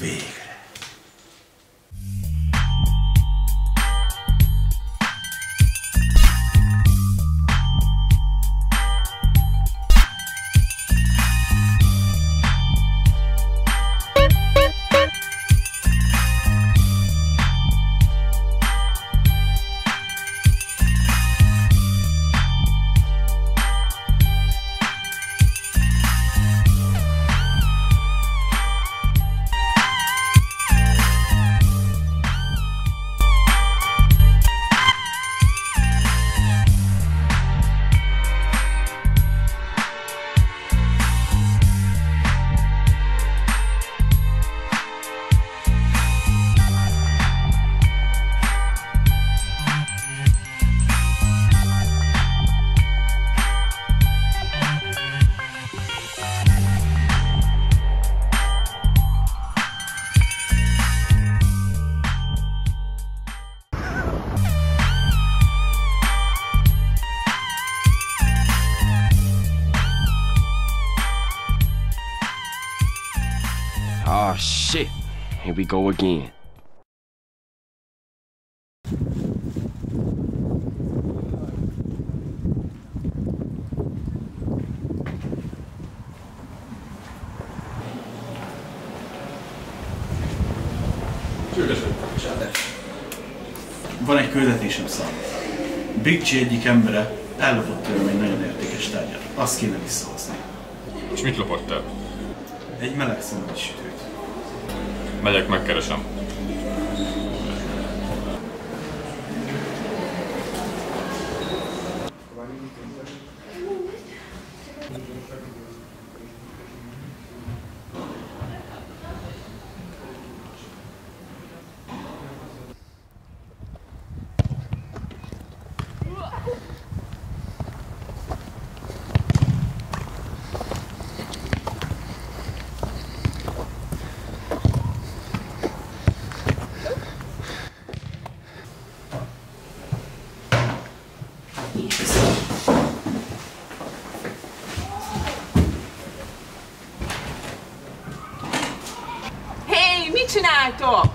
Végre! Oh shit, here we go again. Van egy küldetésem számomra. Big G egyik embere ellopott tőlem egy nagyon értékes tárgyat. Azt kéne visszahasználni. És mit lopott el? Egy meleg szemben sütőt. Megyek, megkeresem. Mit csináltok?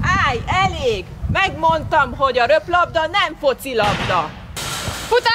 Állj, elég! Megmondtam, hogy a röplabda nem focilabda! Futás!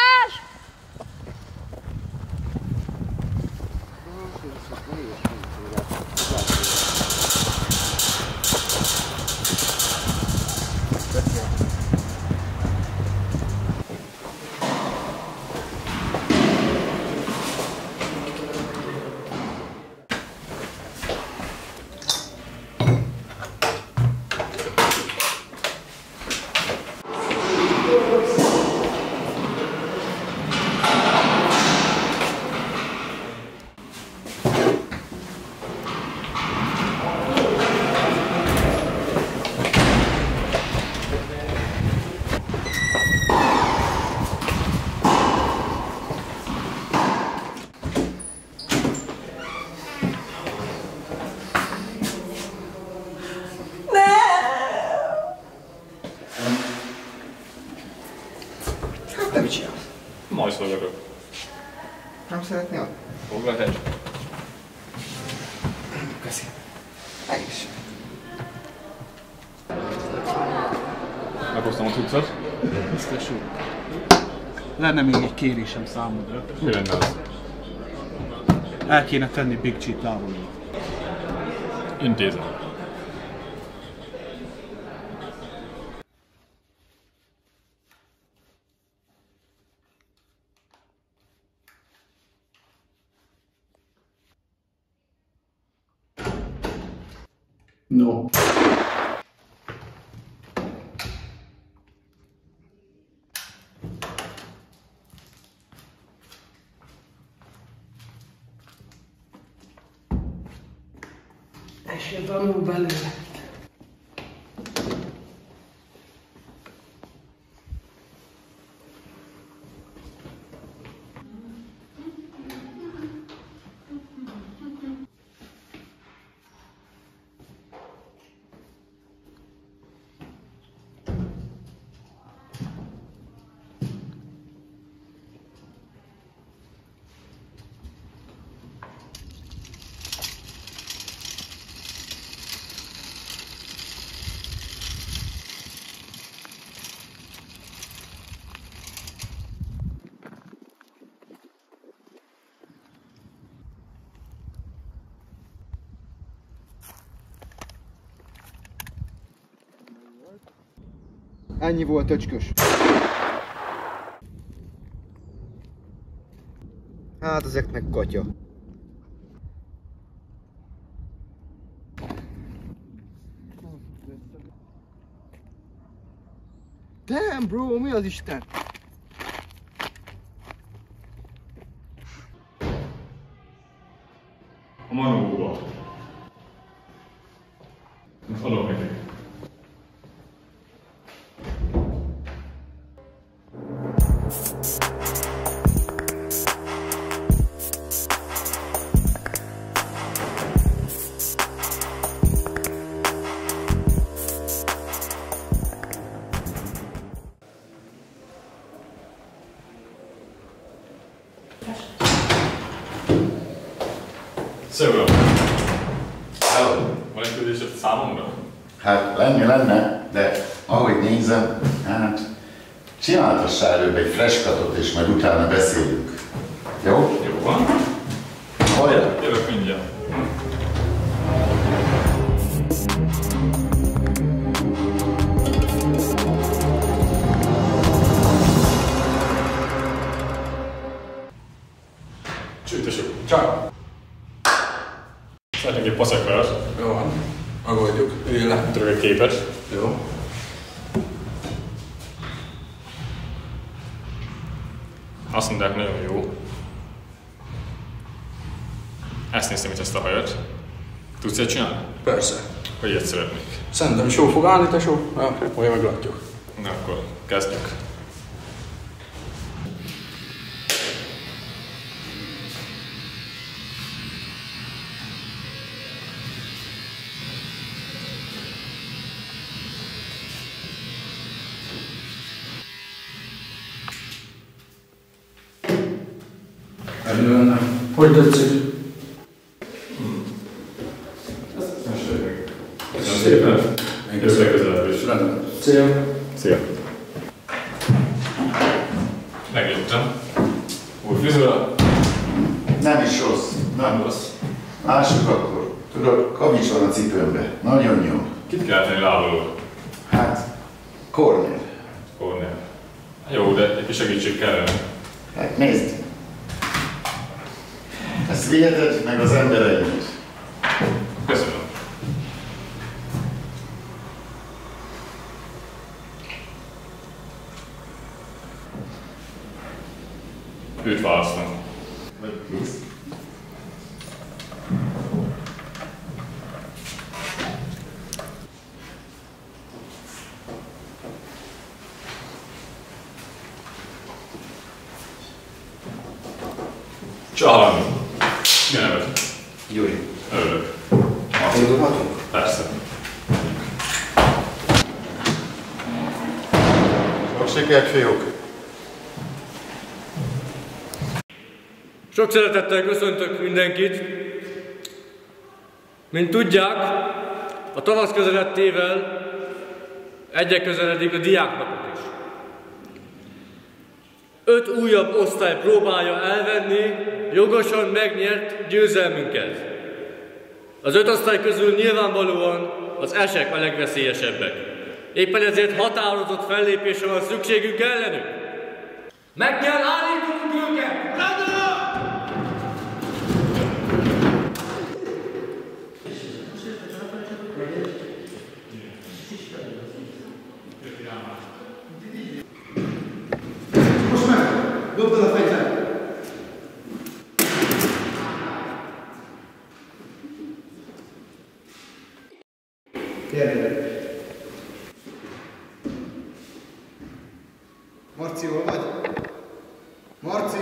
Majd szólok. Nem szeretnél? Foglalt el. Köszi. Meg is. Meghoztam a cuccot. Biztos úr. Lenne még egy kérésem számodra. Mi lenne az? El kéne tenni Big G-t lábolni. Intézem. No. Eső tanul belőle. Ennyi volt, öcskös. Hát ezeknek gatya. Damn bro, mi az Isten? A manóba. Ezt adok nekik. Szóval, van egy küldésed számomra? Hát lenne, de ahogy nézem, hát csináltassál előbb egy freskatot és majd utána beszéljünk. Jó? Jó van. Hajrá! Jövök mindjárt. Csütesük. Csak. Szeretnék egy paszekvárat. Jó van, aggódjuk. Üljön le. Tudok egy képet. Jó. Azt mondták, nagyon jó. Ezt néztem itt, ezt a hajat. Tudsz ezt csinálni? Persze. Hogy ilyet szeretnék? Szerintem só fog állni, te só. Olyan meglátjuk. Na akkor kezdjük. Hogy tetszik? Köszönöm szépen. Köszönöm közelebb is. Szia. Szia. Megjöttem. Új frizura. Nem is rossz. Nem rossz. Lássuk akkor. Tudod, kavics van a cipőmbe. Nagyon jó. Kit kell tenni lábalóra? Hát, Kornél. Kornél. Jó, de egy segítség kellene. Hát nézd. Ezt viheted meg az embereimet. Köszönöm. Őt választom. Vagy plusz. Család. Mi a neved? Gyuri. Örülök. Fordulhatunk? Persze. Sok sikert, fiúk! Sok szeretettel köszöntök mindenkit! Mint tudják, a tavasz közeledtével egyre közeledik a diáknapok is. 5 újabb osztály próbálja elvenni jogosan megnyert győzelmünket. Az 5 osztály közül nyilvánvalóan az esek a legveszélyesebbek. Éppen ezért határozott fellépésre van szükségünk ellenük. Meg kell állítanunk őket! Rendőr! Marci, hol vagy? Marci!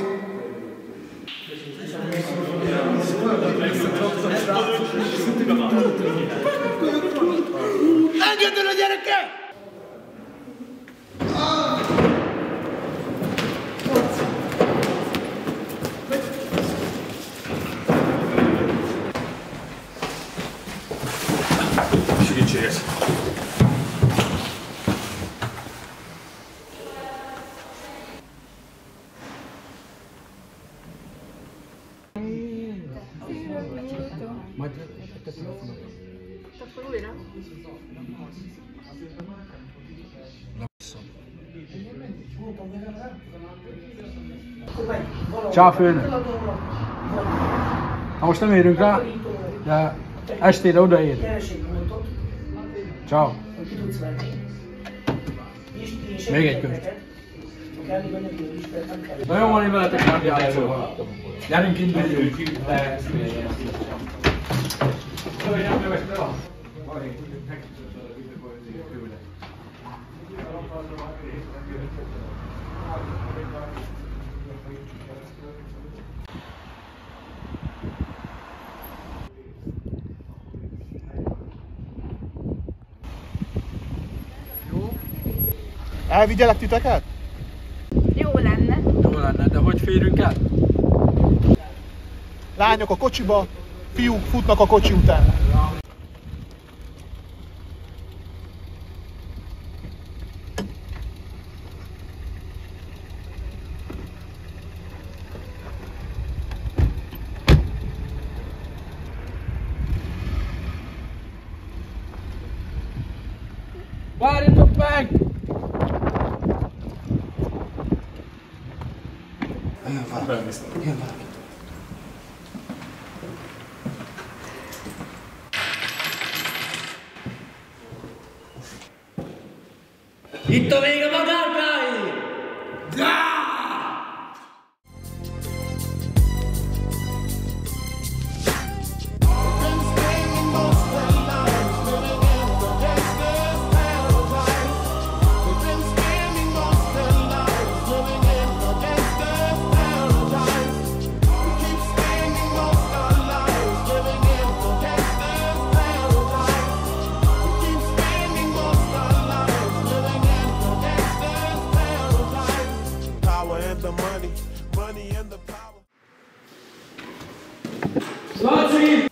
Engedd el a gyereket! Segítséges! Csá főnök! Ha most nem érünk rá, de estére odaér. Csá! Még egy könyv. Na jó, van én veletek már játszóval. Gyerünk induljuk! Elvigyelek titeket? Jó lenne. Jó lenne, de hogy férünk el? Lányok a kocsiba, fiúk futnak a kocsi után. Várjatok meg! Jön valaki, jön valaki. Itt a vége madárkáig! Laci!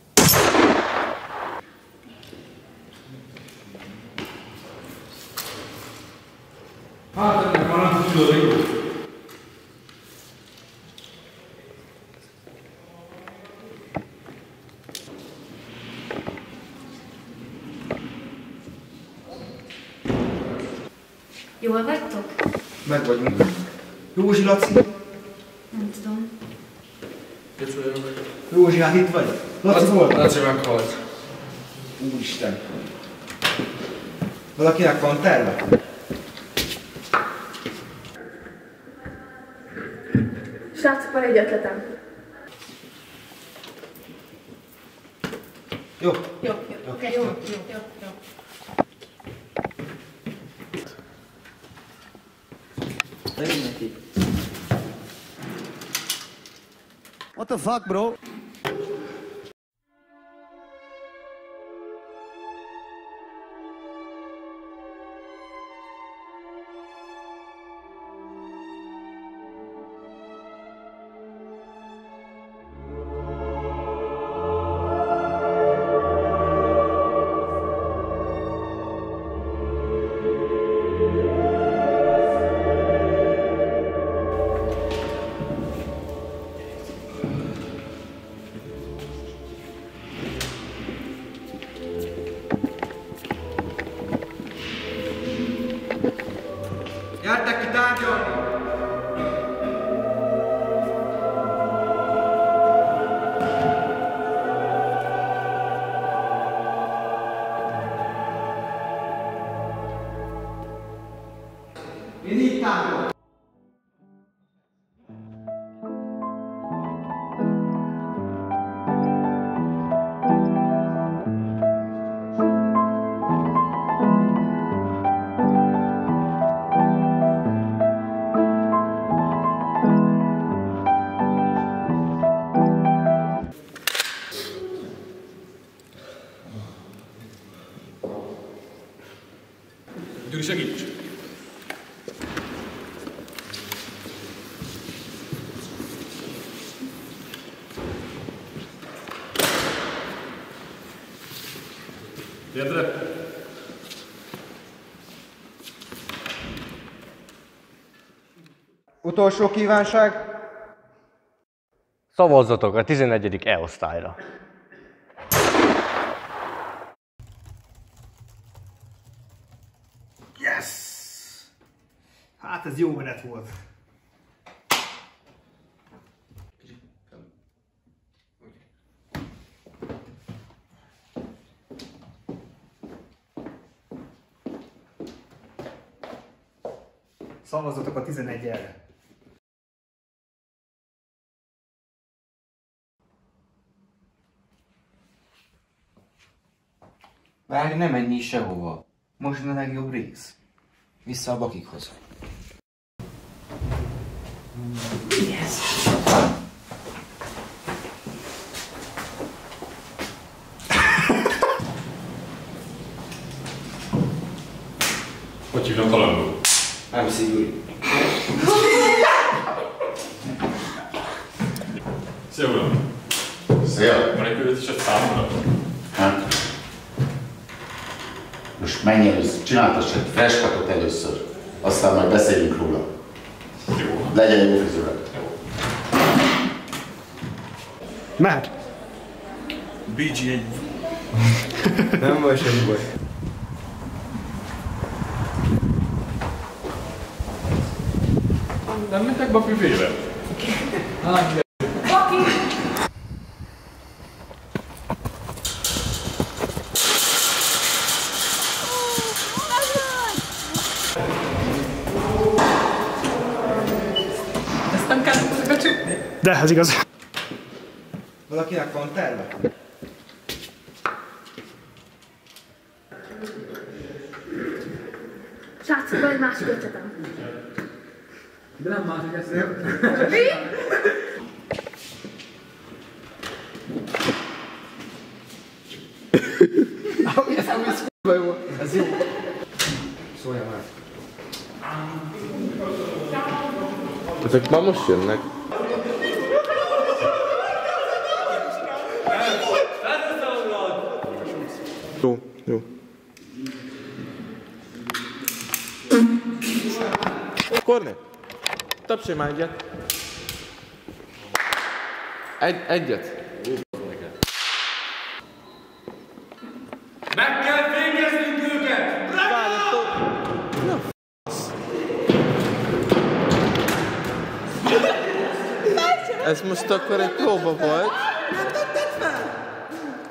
Hát ennek már nem tudod, hogy jó. Jól vagytok? Meg vagyunk. Józsi, Laci! Nem tudom. Józsi, hát itt vagy? Laci volt? Laci meghalt. Úristen. Valakinek van terve? Srácok, van egy ötletem. Jó. Jó, jó, jó, jó, jó, jó. What the fuck, bro? Gyertek ki tárgyalni! Én így tárgyalom! Segíts! Térdre! Utolsó kívánság! Szavazzatok a 11. E-osztályra! Hát ez jó menet volt. Szavazatok a 11-re. Várj, nem menj sehova. Most a legjobb rész. Vissza a bakikhoz. Yes. Hogy hívnak találnod? Nem szigorú. Szia, uram! Szia! Van egy küldetés számomra? Hát. Most menj először, csináltass egy freskkatot először, aztán majd beszéljünk róla. Jó. Legyen jó közület. Jó. Már? BG1. Nem baj, semmi baj. Nem mentek be a füvébe? De, ez igaz. Valakinek van terve? Srácok, van egy másik ötletem. De nem másik eszem. Mi? Ahogy ez nem is f***ba jó. Ez jó. Szóljál már. Ezek már most jönnek. Jó, jó. Kornél, tapsolj már egyet. Egyet. Meg kell végeznünk őket! Na f***sz. Ez most akkor egy próba volt.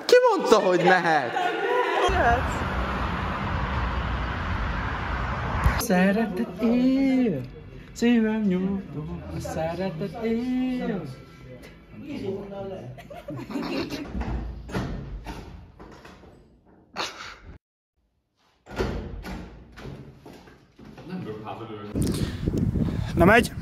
Ki mondta, hogy mehet? Szeretet él, szívem nyújtó, a szeretet él. Nem megy?